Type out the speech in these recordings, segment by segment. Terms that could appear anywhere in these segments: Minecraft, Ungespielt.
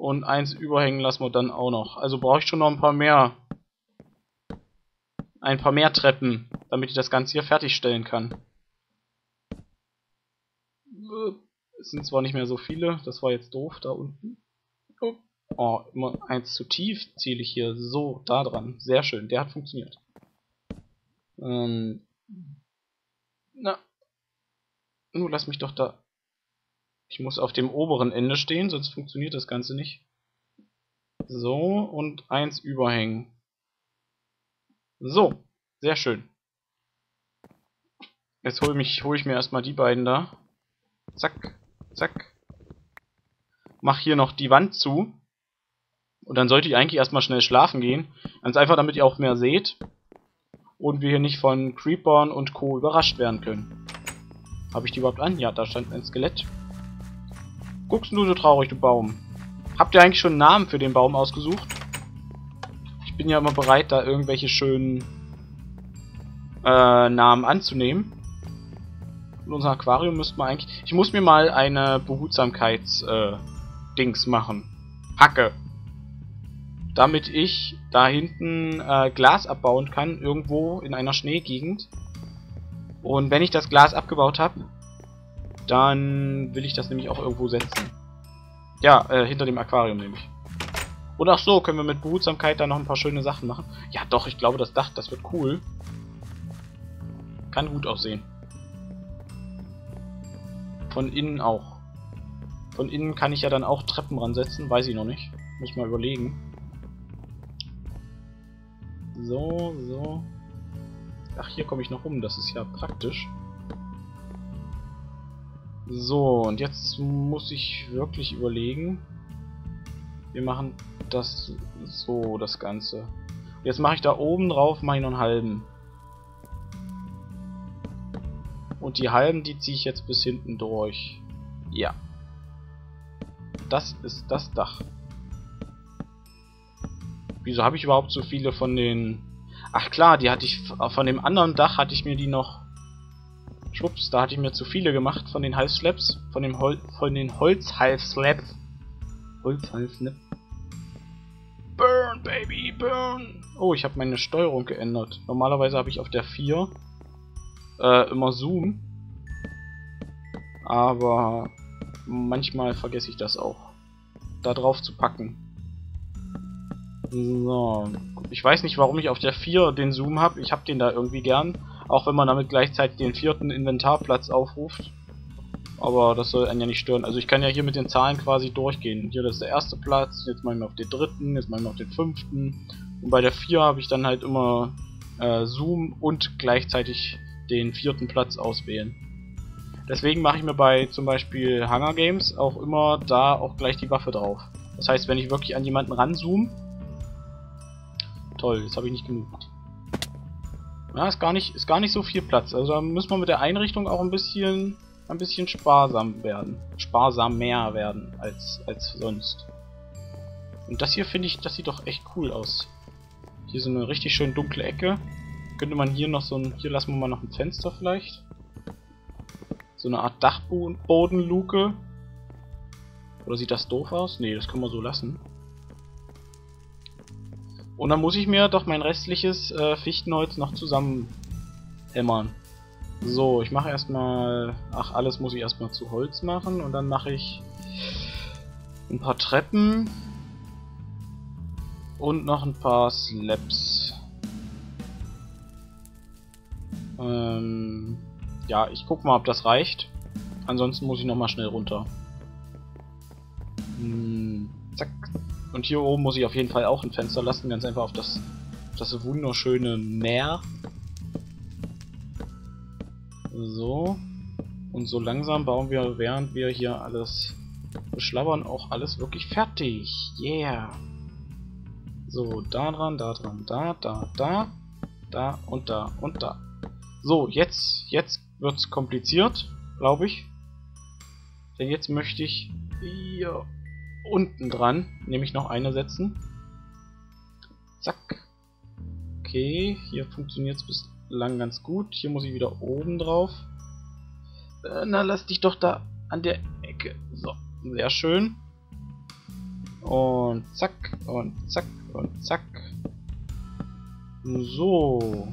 Und eins überhängen lassen wir dann auch noch. Also brauche ich schon noch ein paar mehr. Ein paar mehr Treppen, damit ich das Ganze hier fertigstellen kann. Es sind zwar nicht mehr so viele, das war jetzt doof da unten. Oh, immer eins zu tief ziele ich hier so da dran. Sehr schön, der hat funktioniert. Na. Nun lass mich doch da. Ich muss auf dem oberen Ende stehen, sonst funktioniert das Ganze nicht. So, und eins überhängen. So, sehr schön. Jetzt hole ich mir erstmal die beiden da. Zack, zack. Mach hier noch die Wand zu. Und dann sollte ich eigentlich erstmal schnell schlafen gehen. Ganz einfach, damit ihr auch mehr seht. Und wir hier nicht von Creepern und Co. überrascht werden können. Habe ich die überhaupt an? Ja, da stand ein Skelett. Guckst du so traurig, du Baum? Habt ihr eigentlich schon einen Namen für den Baum ausgesucht? Ich bin ja immer bereit, da irgendwelche schönen Namen anzunehmen. In unserem Aquarium müsste man eigentlich... Ich muss mir mal eine Behutsamkeits-Dings machen. Hacke. Damit ich da hinten Glas abbauen kann, irgendwo in einer Schneegegend. Und wenn ich das Glas abgebaut habe, dann will ich das nämlich auch irgendwo setzen. Ja, hinter dem Aquarium nämlich. Und auch so können wir mit Behutsamkeit da noch ein paar schöne Sachen machen. Ja doch, ich glaube, das Dach, das wird cool. Kann gut aussehen. Von innen auch. Von innen kann ich ja dann auch Treppen ransetzen, weiß ich noch nicht. Muss mal überlegen. So, so. Ach, hier komme ich noch rum, das ist ja praktisch. So, und jetzt muss ich wirklich überlegen. Wir machen das so, das Ganze. Jetzt mache ich da oben drauf, mache ich noch einen halben. Und die halben, die ziehe ich jetzt bis hinten durch. Ja. Das ist das Dach. Wieso habe ich überhaupt so viele von den... Ach klar, die hatte ich... Von dem anderen Dach hatte ich mir die noch... Schwupps, da hatte ich mir zu viele gemacht von den Half-Slaps. Von den Holz-Half-Slaps. Holz-Half-Slap. Burn, Baby, burn! Oh, ich habe meine Steuerung geändert. Normalerweise habe ich auf der 4... immer Zoom, aber manchmal vergesse ich das auch, da drauf zu packen. So, ich weiß nicht, warum ich auf der 4 den Zoom habe, ich habe den da irgendwie gern, auch wenn man damit gleichzeitig den 4. Inventarplatz aufruft, aber das soll einen ja nicht stören. Also ich kann ja hier mit den Zahlen quasi durchgehen, hier das ist der 1. Platz, jetzt mal auf den 3., jetzt mal auf den 5. und bei der 4 habe ich dann halt immer Zoom und gleichzeitig den 4. Platz auswählen. Deswegen mache ich mir bei zum Beispiel Hunger Games auch immer da auch gleich die Waffe drauf. Das heißt, wenn ich wirklich an jemanden ranzoome... Toll, jetzt habe ich nicht genug. Ja, ist gar nicht so viel Platz. Also da müssen wir mit der Einrichtung auch ein bisschen sparsam werden. Sparsam mehr werden als sonst. Und das hier finde ich, das sieht doch echt cool aus. Hier so eine richtig schön dunkle Ecke. Könnte man hier noch so ein... Hier lassen wir mal noch ein Fenster vielleicht. So eine Art Dachbodenluke. Oder sieht das doof aus? Nee, das können wir so lassen. Und dann muss ich mir doch mein restliches Fichtenholz noch zusammenhämmern. So, ich mache erstmal... Ach, alles muss ich erstmal zu Holz machen. Und dann mache ich ein paar Treppen. Und noch ein paar Slabs. Ja, ich guck mal, ob das reicht. Ansonsten muss ich nochmal schnell runter. Zack. Und hier oben muss ich auf jeden Fall auch ein Fenster lassen. Ganz einfach auf das wunderschöne Meer. So. Und so langsam bauen wir, während wir hier alles beschlabbern, auch alles wirklich fertig. Yeah. So, da dran, da dran, da, da, da. Da und da und da. So, jetzt wird's kompliziert, glaube ich. Denn jetzt möchte ich hier unten dran nämlich noch eine setzen. Zack. Okay, hier funktioniert's bislang ganz gut. Hier muss ich wieder oben drauf. Na, lass dich doch da an der Ecke. So, sehr schön. Und zack, und zack, und zack. So.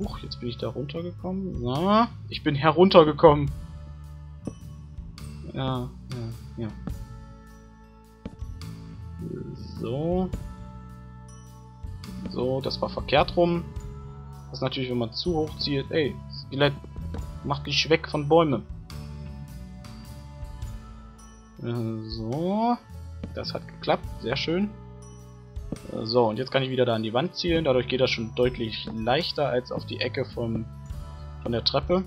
Huch, jetzt bin ich da runtergekommen. Na, ich bin heruntergekommen. Ja, ja, ja. So. So, das war verkehrt rum. Das ist natürlich, wenn man zu hoch zieht. Ey, Skelett, macht dich weg von Bäumen. So. Das hat geklappt. Sehr schön. So, und jetzt kann ich wieder da an die Wand zielen. Dadurch geht das schon deutlich leichter als auf die Ecke von der Treppe.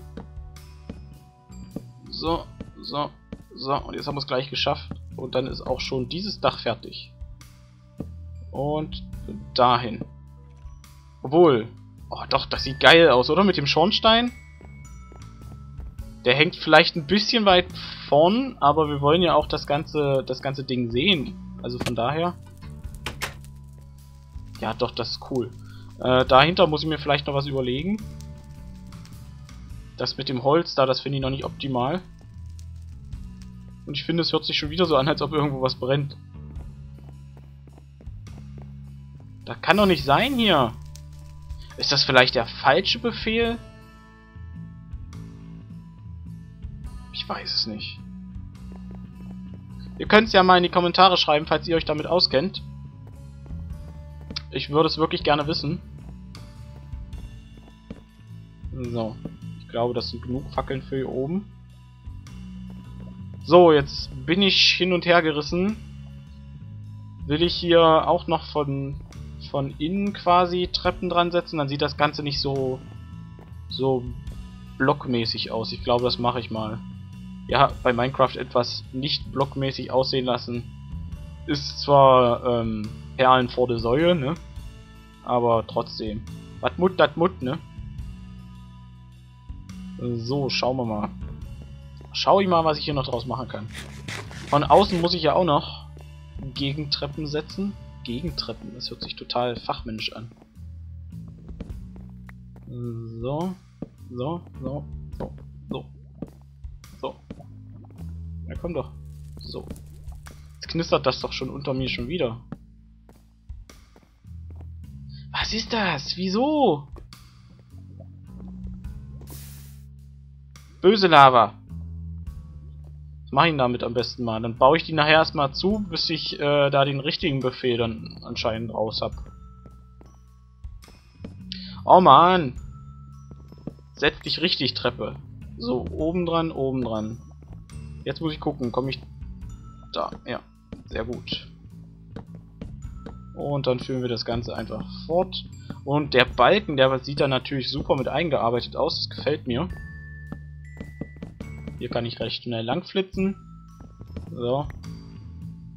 So, so, so. Und jetzt haben wir es gleich geschafft. Und dann ist auch schon dieses Dach fertig. Und dahin. Obwohl. Oh doch, das sieht geil aus, oder? Mit dem Schornstein. Der hängt vielleicht ein bisschen weit vorn, aber wir wollen ja auch das ganze Ding sehen. Also von daher. Ja doch, das ist cool. Dahinter muss ich mir vielleicht noch was überlegen. Das mit dem Holz da, das finde ich noch nicht optimal. Und ich finde, es hört sich schon wieder so an, als ob irgendwo was brennt. Das kann doch nicht sein hier. Ist das vielleicht der falsche Befehl? Ich weiß es nicht. Ihr könnt es ja mal in die Kommentare schreiben, falls ihr euch damit auskennt. Ich würde es wirklich gerne wissen. So. Ich glaube, das sind genug Fackeln für hier oben. So, jetzt bin ich hin und her gerissen. Will ich hier auch noch von innen quasi Treppen dran setzen, dann sieht das Ganze nicht so blockmäßig aus. Ich glaube, das mache ich mal. Ja, bei Minecraft etwas nicht blockmäßig aussehen lassen. Ist zwar Perlen vor der Säule, ne? Aber trotzdem. Wat Mut, dat Mut, ne? So, schauen wir mal. Schau ich mal, was ich hier noch draus machen kann. Von außen muss ich ja auch noch Gegentreppen setzen. Gegentreppen, das hört sich total fachmännisch an. So, so, so, so, so, so. Ja, komm doch. So. Jetzt knistert das doch schon unter mir schon wieder. Was ist das? Wieso? Böse Lava. Was mache ich denn damit am besten mal? Dann baue ich die nachher erstmal zu, bis ich da den richtigen Befehl dann anscheinend raus habe. Oh man! Setz dich richtig, Treppe. So, oben dran, oben dran. Jetzt muss ich gucken, komme ich... Da, ja. Sehr gut. Und dann führen wir das Ganze einfach fort. Und der Balken, der sieht da natürlich super mit eingearbeitet aus. Das gefällt mir. Hier kann ich recht schnell lang flitzen. So.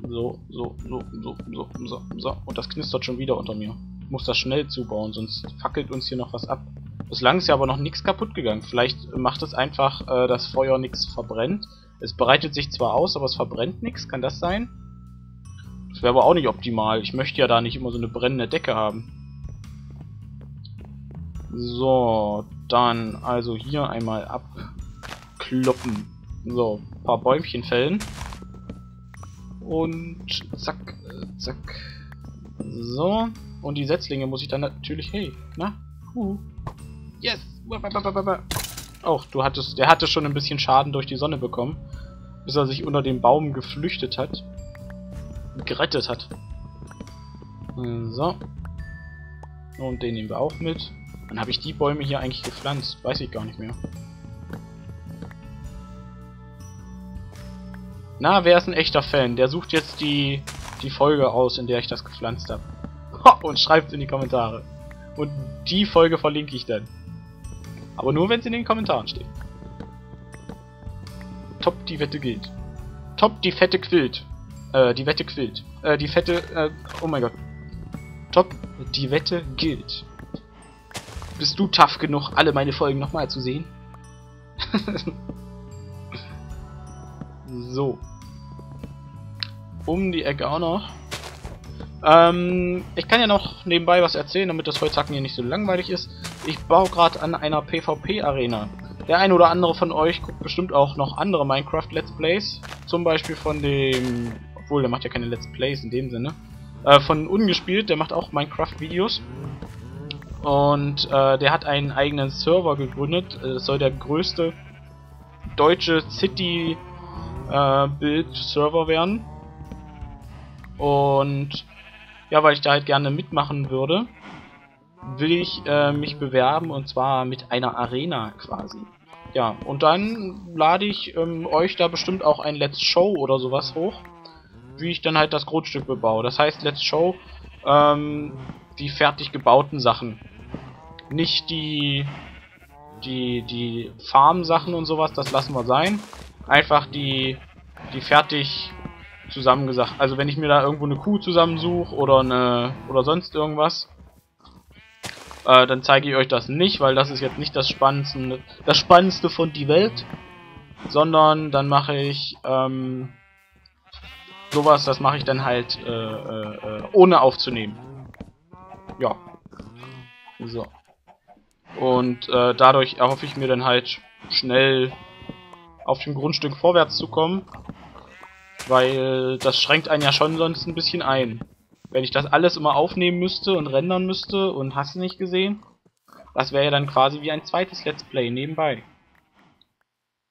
So, so, so, so, so, so, so. Und das knistert schon wieder unter mir. Ich muss das schnell zubauen, sonst fackelt uns hier noch was ab. Bislang ist ja aber noch nichts kaputt gegangen. Vielleicht macht es einfach, dass Feuer nichts verbrennt. Es breitet sich zwar aus, aber es verbrennt nichts. Kann das sein? Das wäre aber auch nicht optimal. Ich möchte ja da nicht immer so eine brennende Decke haben. So, dann also hier einmal ab. Kloppen. So, ein paar Bäumchen fällen. Und zack, zack. So. Und die Setzlinge muss ich dann natürlich... Hey, na? Yes! Auch, der hatte schon ein bisschen Schaden durch die Sonne bekommen. Bis er sich unter dem Baum geflüchtet hat. Gerettet hat. So. Und den nehmen wir auch mit. Dann habe ich die Bäume hier eigentlich gepflanzt. Weiß ich gar nicht mehr. Na, wer ist ein echter Fan? Der sucht jetzt die Folge aus, in der ich das gepflanzt habe. Und schreibt es in die Kommentare. Und die Folge verlinke ich dann. Aber nur, wenn es in den Kommentaren steht. Top, die Wette gilt. Top, die Fette quillt. Die Wette quillt. Oh mein Gott. Top, die Wette gilt. Bist du tough genug, alle meine Folgen nochmal zu sehen? So. Um die Ecke auch noch. Ich kann ja noch nebenbei was erzählen, damit das Holzhacken hier nicht so langweilig ist. Ich baue gerade an einer PvP-Arena. Der ein oder andere von euch guckt bestimmt auch noch andere Minecraft-Let's Plays. Zum Beispiel obwohl der macht ja keine Let's Plays in dem Sinne, von Ungespielt, der macht auch Minecraft-Videos. Und der hat einen eigenen Server gegründet. Das soll der größte deutsche City-Build-Server werden. Und ja, weil ich da halt gerne mitmachen würde, will ich mich bewerben, und zwar mit einer Arena quasi. Ja, und dann lade ich euch da bestimmt auch ein Let's Show oder sowas hoch, wie ich dann halt das Grundstück bebaue. Das heißt, Let's Show die fertig gebauten Sachen. Nicht die Farm-Sachen und sowas, das lassen wir sein. Einfach die fertig zusammengesagt. Also wenn ich mir da irgendwo eine Kuh zusammensuche oder sonst irgendwas, dann zeige ich euch das nicht, weil das ist jetzt nicht das Spannendste von die Welt, sondern dann mache ich sowas, das mache ich dann halt ohne aufzunehmen. Ja. So. Und dadurch erhoffe ich mir dann halt schnell auf dem Grundstück vorwärts zu kommen, weil das schränkt einen ja schon sonst ein bisschen ein. Wenn ich das alles immer aufnehmen müsste und rendern müsste und hast du nicht gesehen, das wäre ja dann quasi wie ein zweites Let's Play nebenbei.